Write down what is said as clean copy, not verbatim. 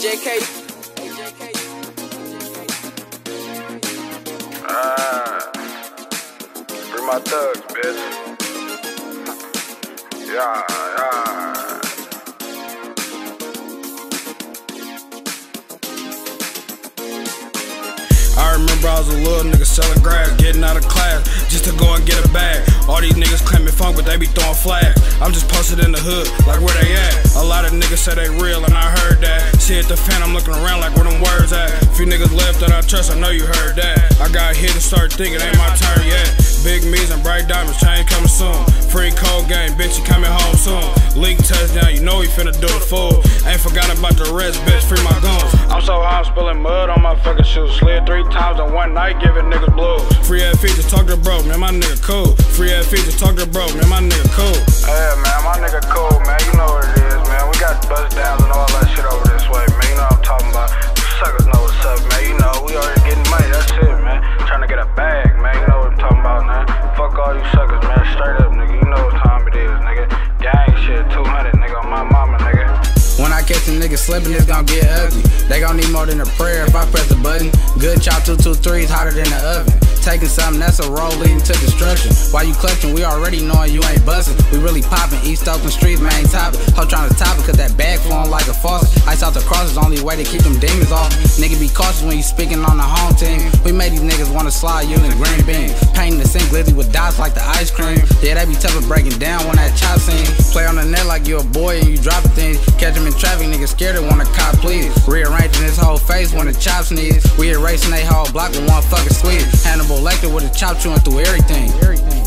AJK. Bring my thugs, bitch. Yeah. I remember I was a little nigga selling grass, getting out of class just to go and get a bag. All these niggas claiming funk, but they be throwing flags. I'm just posted in the hood, like where they at. A lot of niggas say they real, and I heard that. See at the fan, I'm looking around like where them words at. Few niggas left that I trust, I know you heard that. I got hit and started thinking, ain't my turn yet. BigMeez and bright diamonds, chain coming soon. Free cold game, bitch, you coming home soon. Link touchdown, you know he finna do the fool. Ain't forgot about the rest, bitch, free my guns. I'm so high, I'm spilling mud on my fucking shoes. Slid 3 times in one night, giving niggas blues. Free ass features, talk to bro, man, my nigga cool. Free ass features, talk to bro, man, my nigga cool. Yeah, man, my nigga cool, man, you know what it is, man. We got bust downs and all that shit over this way, man. You know what I'm talking about. You suckers know what's up, man. You know, we already getting money, that's it, man. Trying to get a bag, man. You know what I'm talking about, man. Fuck all you suckers, man. Straight up, nigga. You know what time it is, nigga. Gang shit, 200, nigga, on my mama, nigga. When I catch a nigga slipping, it's gonna get ugly. They gon' need more than a prayer if I press the button. Good chop, 223's hotter than the oven. Taking something, that's a road leading to destruction. While you clutching, we already knowing you ain't bustin'. We really poppin', East Oakland streets, man, toppin'. Ho trying to top it, cause that bag flowin' like a faucet. Ice out the crosses, only way to keep them demons off. Nigga be cautious when you speakin' on the home team. We made these niggas wanna slide you in the green beans. Painting the sink glizzy with dots like the ice cream. Yeah, they be tough and breaking down when that chop scene. Play on the net like you a boy and you droppin' things. Catch them in traffic, niggas scared and wanna cop, please. Rearranging his whole face when the chop sneeze. We erasing they whole block with one fucking squeeze. Hannibal Lecter would've chopped you in through everything.